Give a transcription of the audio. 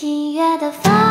七月的风。